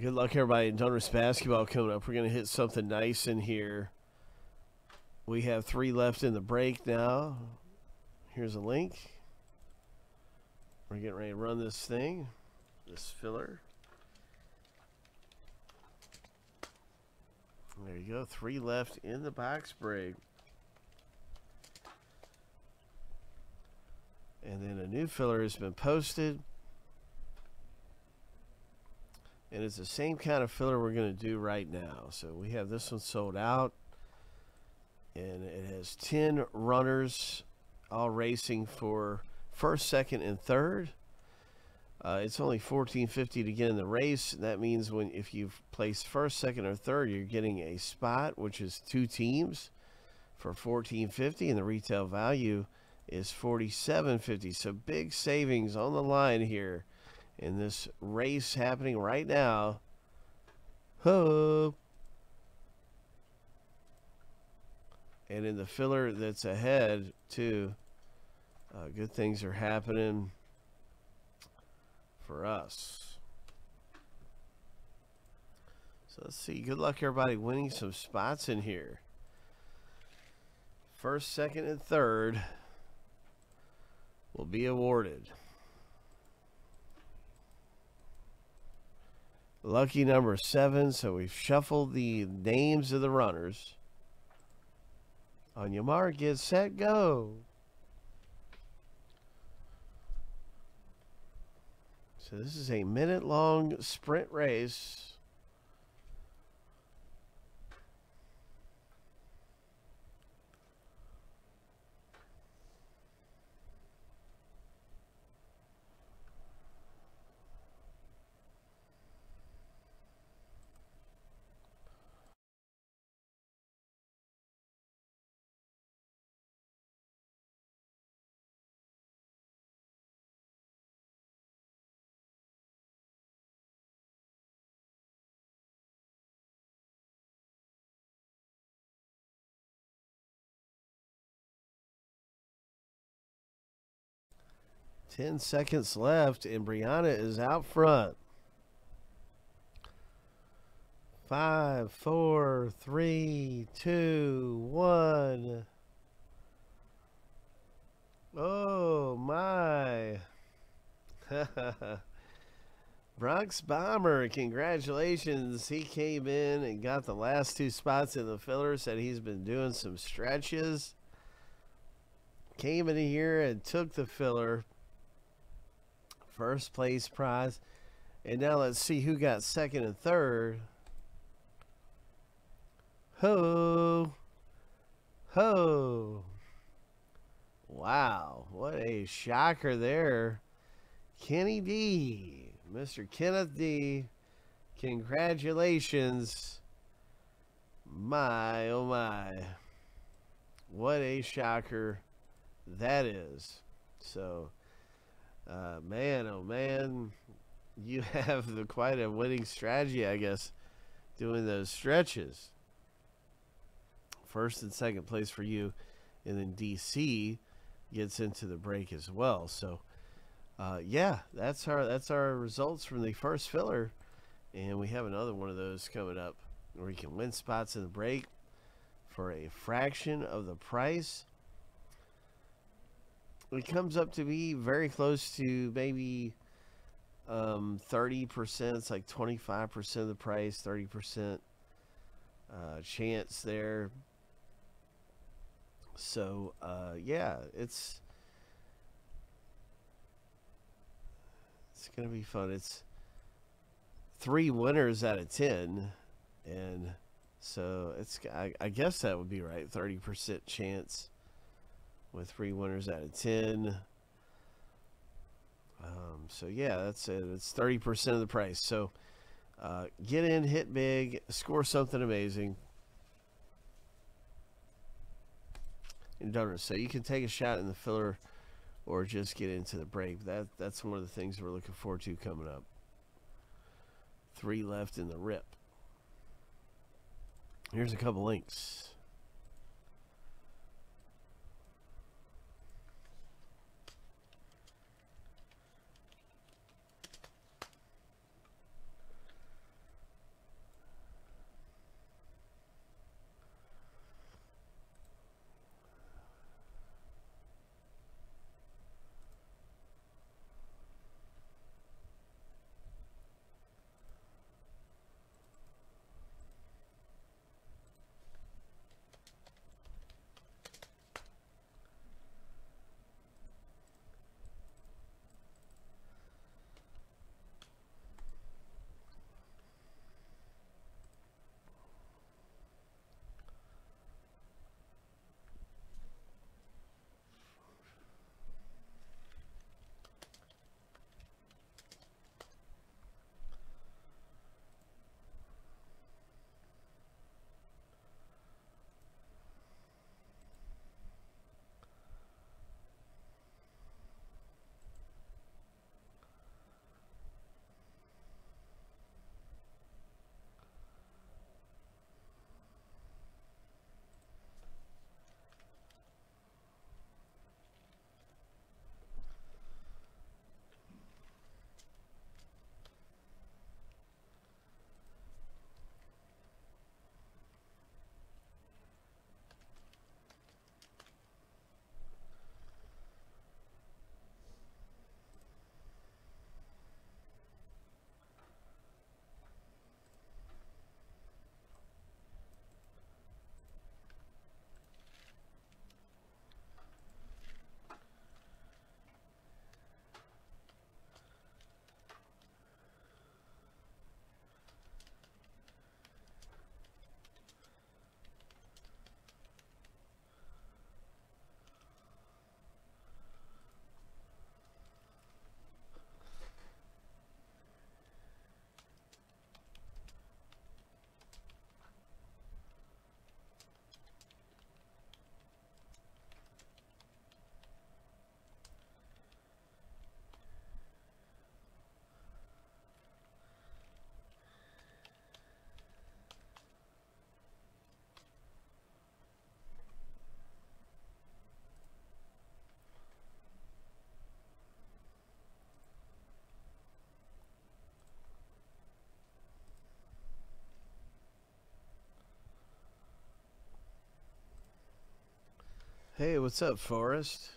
Good luck, everybody, in Donruss basketball coming up. We're going to hit something nice in here. We have 3 left in the break now. Here's a link. We're getting ready to run this thing, this filler. There you go. 3 left in the box break. And then a new filler has been posted. And it's the same kind of filler we're going to do right now. So we have this one sold out. And it has 10 runners all racing for first, second, and third. It's only $14.50 to get in the race. That means if you've placed first, second, or third, you're getting a spot, which is 2 teams for $14.50, and the retail value is $47.50. So big savings on the line here in this race happening right now. Ho! And in the filler that's ahead too, good things are happening for us. So let's see. Good luck, everybody, winning some spots in here. First, second, and third will be awarded. Lucky number 7. So we've shuffled the names of the runners. On your mark, get set, go. So this is a minute-long sprint race. Ten seconds left, and Brianna is out front. 5, 4, 3, 2, 1. Oh my! Bronx Bomber, congratulations! He came in and got the last 2 spots in the filler. Said he's been doing some stretches. Came in here and took the filler. First place prize. And now let's see who got second and third. Ho! Ho! Wow, what a shocker there. Kenny D, Mr. Kenneth D, congratulations. My, oh my, what a shocker that is. So man, oh man, you have quite a winning strategy, I guess, doing those stretches. First and second place for you, and then DC gets into the break as well. So yeah, that's our results from the first filler, and we have another one of those coming up where you can win spots in the break for a fraction of the price. It comes up to be very close to maybe 30%. It's like 25% of the price, 30% chance there. So yeah, it's gonna be fun. It's 3 winners out of 10, and so it's I guess that would be right, 30% chance. With 3 winners out of 10. So yeah, that's it. It's 30% of the price. So get in, hit big, score something amazing. And Donruss. So you can take a shot in the filler or just get into the break. That's one of the things we're looking forward to coming up. 3 left in the rip. Here's a couple links. Hey, what's up, Forrest?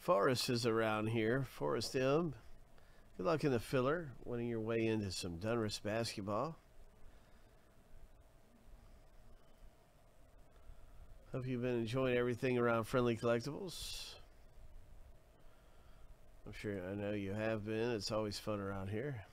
Forrest is around here. Forrest M. Good luck in the filler, winning your way into some Donruss basketball. Hope you've been enjoying everything around Friendly Collectibles. I'm sure I know you have been. It's always fun around here.